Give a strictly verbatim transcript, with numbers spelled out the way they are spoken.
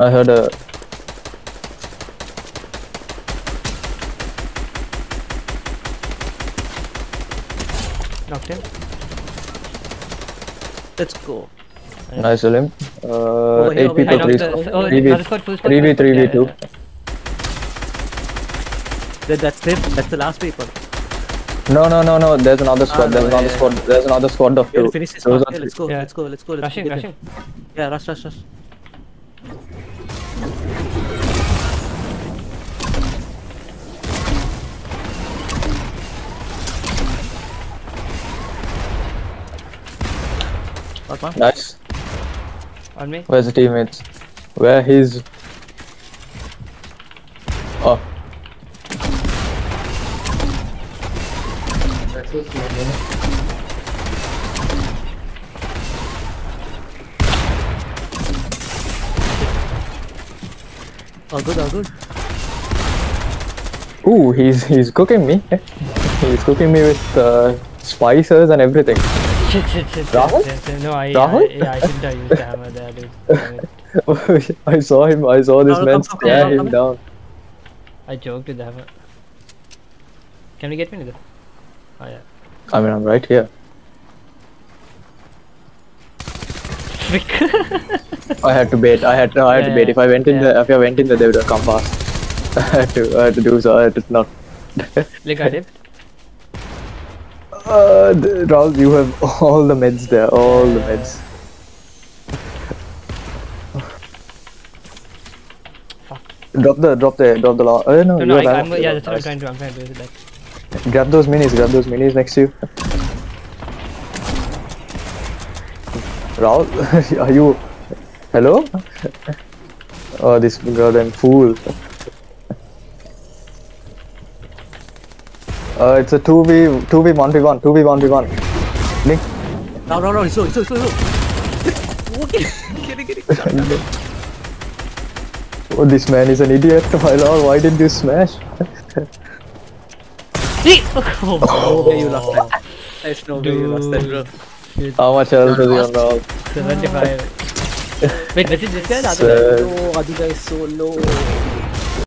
I heard a... knocked him. Let's go. Nice of him. Uh, oh, eight people, three v two. That's it. That's the last people. No, no, no, no. There's another squad. Ah, there's no, another yeah, squad. Yeah. There's another squad of two. Finish this squad. Yeah, let's go. Yeah. Let's go. Let's go. Let's rushing, go. Rushing. Yeah, rush, rush, rush. Nice. On me. Where's the teammates? Where he's? Oh. All good, all good. Ooh, he's he's cooking me. He's cooking me with uh, spices and everything. Shit, shit, shit. Raoul? No, I, Raoul? I, yeah, I shouldn't have used the hammer there, dude. I saw him. I saw this no, man stare no, no, no, no, no, no. him down. I joked with the hammer. Can we get me into the... Oh, yeah. I mean, I'm right here. I had to bait. I had to. I had yeah, to bait. If I went yeah. in the, if I went in the, they would have come past. I had to. I had to do so. I had to not. Look at him. Uh, Raoul, you have all the meds there. All the meds. Fuck. Drop the. Drop the. Drop the law. Oh, no, no, no. I, I'm, yeah, that's what I'm trying to. I'm trying to do it. Like. Grab those minis, grab those minis next to you. Raoul, are you... Hello? Oh, this goddamn fool. Uh, it's a two v one v one, two v one v one. Link. No, no, no, it's slow, it's slow, it's slow. Okay, get it, get it. Oh, this man is an idiot, my lord, why did you smash? Oh, oh, no way you lost that. There's no way you lost that, bro. Dude. How much health does he have now? seventy-five. Wait, was it this guy? The other guy is so low. The other guy is so low.